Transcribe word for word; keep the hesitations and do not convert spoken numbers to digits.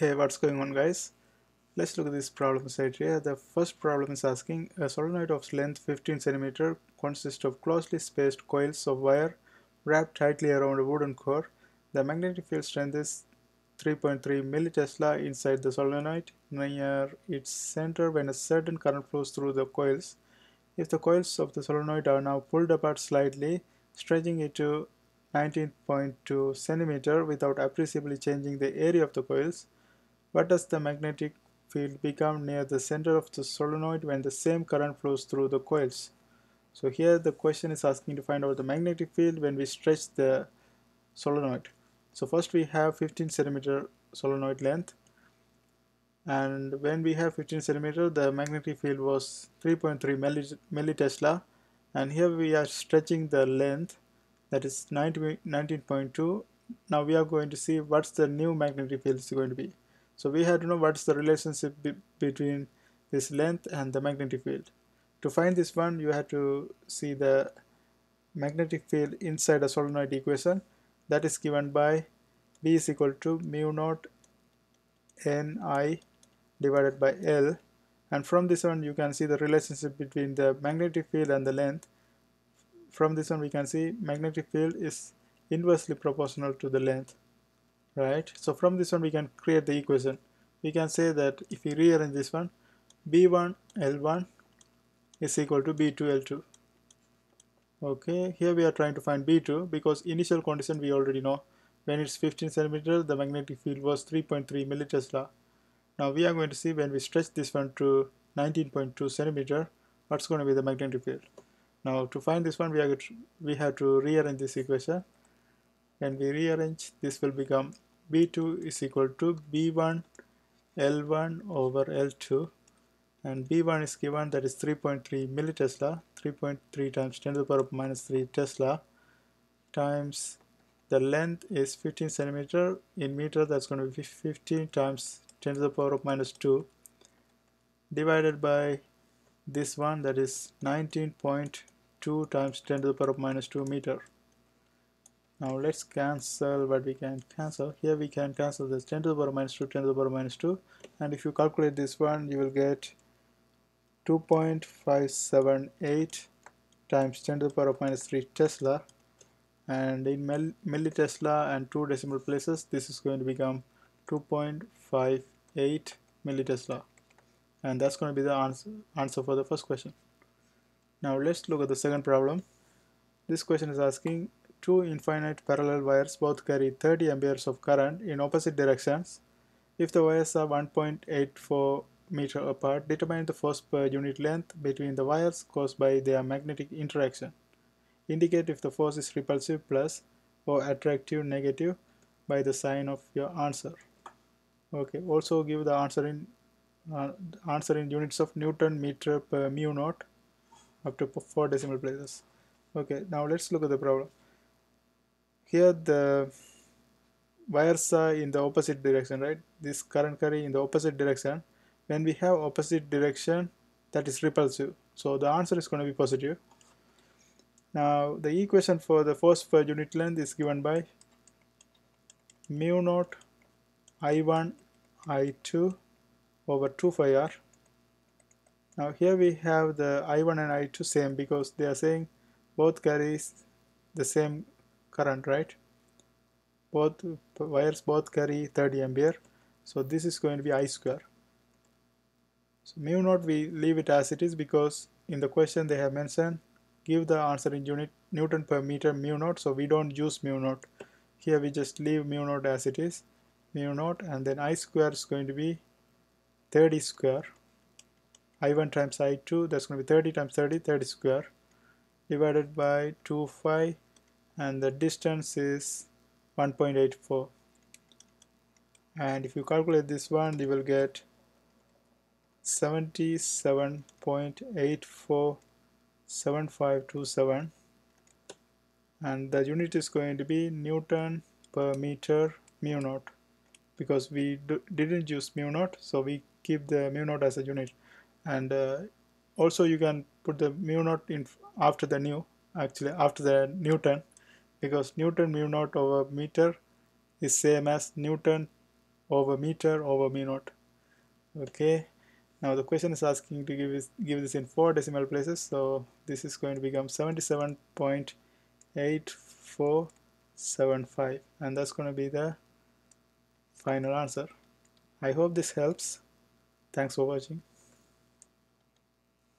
Hey, what's going on, guys? Let's look at this problem set here. The first problem is asking a solenoid of length fifteen centimeters consists of closely spaced coils of wire wrapped tightly around a wooden core. The magnetic field strength is three point three millitesla inside the solenoid near its center when a certain current flows through the coils. If the coils of the solenoid are now pulled apart slightly, stretching it to nineteen point two centimeters without appreciably changing the area of the coils, what does the magnetic field become near the center of the solenoid when the same current flows through the coils? So here the question is asking to find out the magnetic field when we stretch the solenoid. So first we have fifteen centimeter solenoid length, and when we have fifteen centimeter, the magnetic field was three point three millitesla, and here we are stretching the length, that is nineteen point two. Now we are going to see what's the new magnetic field is going to be. So we have to know what's the relationship be between this length and the magnetic field. To find this one, you have to see the magnetic field inside a solenoid equation, that is given by B is equal to mu naught N I divided by L, and from this one you can see the relationship between the magnetic field and the length. From this one we can see magnetic field is inversely proportional to the length. Right, so from this one we can create the equation. We can say that if we rearrange this one, B one L one is equal to B two L two. Okay, here we are trying to find B two because initial condition we already know. When it's fifteen centimeters, the magnetic field was three point three millitesla. Now we are going to see when we stretch this one to nineteen point two centimeters, what's going to be the magnetic field. Now to find this one, we have to, we have to rearrange this equation. When we rearrange, this will become B two is equal to B one L one over L two, and B one is given, that is three point three millitesla, three point three times ten to the power of minus three tesla, times the length is fifteen centimeter in meter, that's going to be fifteen times ten to the power of minus two, divided by this one, that is nineteen point two times ten to the power of minus two meter. Now let's cancel what we can cancel. Here we can cancel this ten to the power minus two, ten to the power minus two, and if you calculate this one, you will get two point five seven eight times ten to the power of minus three tesla, and in millitesla and two decimal places, this is going to become two point five eight millitesla, and that's going to be the answer, answer for the first question. Now let's look at the second problem. This question is asking two infinite parallel wires both carry thirty amperes of current in opposite directions. If the wires are one point eight four meter apart, determine the force per unit length between the wires caused by their magnetic interaction. Indicate if the force is repulsive plus or attractive negative by the sign of your answer. Okay, also give the answer in uh, answer in units of Newton meter per mu naught up to four decimal places. Okay, now let's look at the problem. Here the wires are in the opposite direction, right? This current carry in the opposite direction. When we have opposite direction, that is repulsive. So the answer is going to be positive. Now the equation for the force per unit length is given by mu naught I one I two over two pi r. Now here we have the I one and I two same because they are saying both carries the same current, right? Both wires both carry thirty ampere, so this is going to be I square. So mu naught we leave it as it is because in the question they have mentioned give the answer in unit Newton per meter mu naught, so we don't use mu naught. Here we just leave mu naught as it is, mu naught, and then I square is going to be thirty square, I one times I two, that's going to be thirty times thirty, thirty square, divided by two phi, and the distance is one point eight four, and if you calculate this one, you will get seventy-seven point eight four seven five two seven, and the unit is going to be Newton per meter mu naught because we do, didn't use mu naught, so we keep the mu naught as a unit. And uh, also you can put the mu naught in after the new actually after the Newton, because Newton mu naught over meter is same as Newton over meter over mu naught. Okay, now the question is asking to give this, give this in four decimal places, so this is going to become seventy-seven point eight four seven five, and that's going to be the final answer. I hope this helps. Thanks for watching.